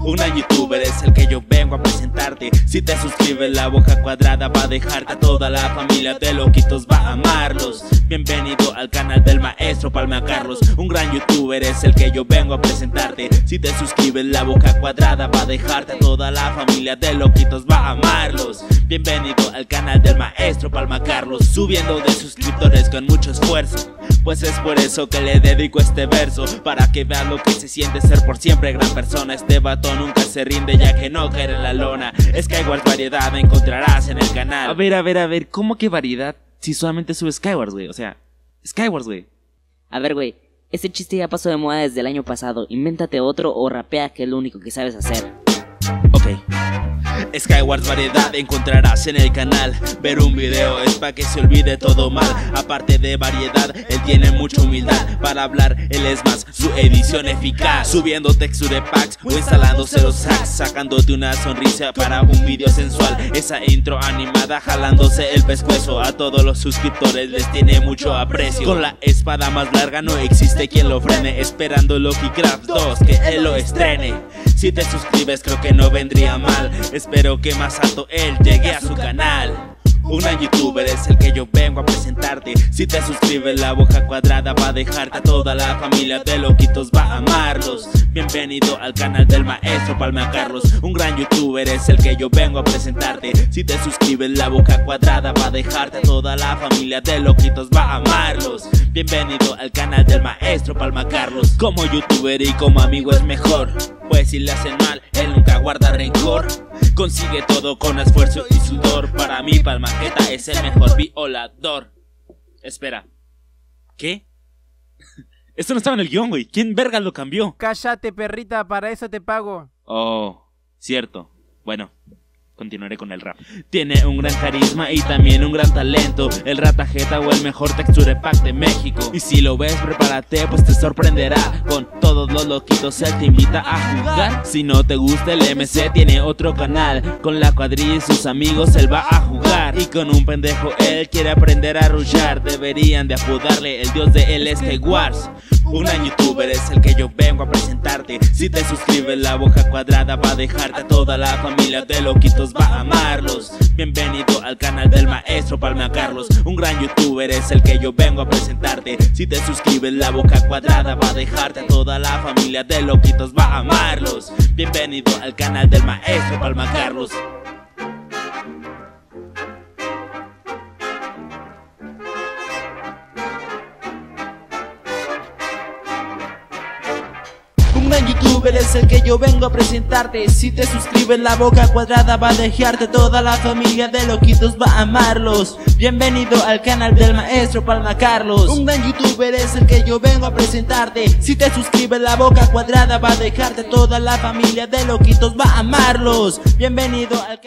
Una youtuber es el que yo vengo a presentarte. Si te suscribes, la boca cuadrada va a dejarte. A toda la familia de loquitos va a amarlos. Bienvenido al canal del maestro Palma Carlos. Un gran youtuber es el que yo vengo a presentarte. Si te suscribes, la boca cuadrada va a dejarte. A toda la familia de loquitos va a amarlos. Bienvenido al canal del maestro Palma Carlos. Subiendo de suscriptores con mucho esfuerzo, pues es por eso que le dedico este verso, para que vean lo que se siente ser por siempre gran persona. Este vato nunca se rinde, ya que no cae en la lona. Skywars variedad encontrarás en el canal. A ver, ¿cómo que variedad? Si solamente sube Skywars, güey, o sea, Skywars, güey. A ver, güey, ese chiste ya pasó de moda desde el año pasado. Invéntate otro o rapea, que es lo único que sabes hacer. Ok. Skywars variedad encontrarás en el canal. Ver un video es pa' que se olvide todo mal. Aparte de variedad, él tiene mucha humildad. Para hablar, él es más, su edición eficaz. Subiendo texture packs o instalándose los hacks. Sacándote una sonrisa para un video sensual. Esa intro animada jalándose el pescuezo. A todos los suscriptores les tiene mucho aprecio. Con la espada más larga no existe quien lo frene. Esperando LokiCraft 2 que él lo estrene. Si te suscribes creo que no vendría mal. Espero que más alto él llegue a su canal. Una youtuber es el que yo vengo a presentarte. Si te suscribes la boca cuadrada va a dejarte. A toda la familia de loquitos va a amarlos. Bienvenido al canal del maestro Palma Carlos. Un gran youtuber es el que yo vengo a presentarte. Si te suscribes la boca cuadrada va a dejarte. A toda la familia de loquitos va a amarlos. Bienvenido al canal del maestro Palma Carlos. Como youtuber y como amigo es mejor, pues si le hacen mal él nunca guarda rencor. Consigue todo con esfuerzo y sudor. Para mí Palmajeta es el mejor violador. Espera, ¿qué? Esto no estaba en el guión, güey. ¿Quién verga lo cambió? Cállate, perrita, para eso te pago. Oh, cierto. Bueno, continuaré con el rap. Tiene un gran carisma y también un gran talento. El ratajeta o el mejor texture pack de México. Y si lo ves, prepárate, pues te sorprenderá. Con todos los loquitos él te invita a jugar. Si no te gusta el MC, tiene otro canal. Con la cuadrilla y sus amigos él va a jugar. Y con un pendejo él quiere aprender a rullar. Deberían de apodarle el dios de él, Skywars. Un gran youtuber es el que yo vengo a presentarte. Si te suscribes la boca cuadrada va a dejarte. A toda la familia de loquitos va a amarlos. Bienvenido al canal del maestro Palma Carlos. Un gran youtuber es el que yo vengo a presentarte. Si te suscribes la boca cuadrada va a dejarte. A toda la familia de loquitos va a amarlos. Bienvenido al canal del maestro Palma Carlos. Un gran youtuber es el que yo vengo a presentarte. Si te suscribes la boca cuadrada va a dejarte. Toda la familia de loquitos va a amarlos. Bienvenido al canal del maestro Palma Carlos. Un gran youtuber es el que yo vengo a presentarte. Si te suscribes la boca cuadrada va a dejarte. Toda la familia de loquitos va a amarlos. Bienvenido al canal.